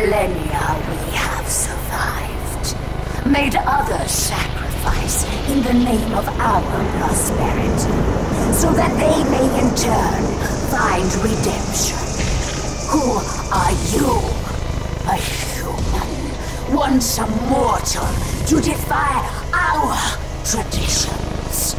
millennia we have survived, made other sacrifice in the name of our prosperity, so that they may in turn find redemption. Who are you? A human, once a mortal, to defy our traditions.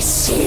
see.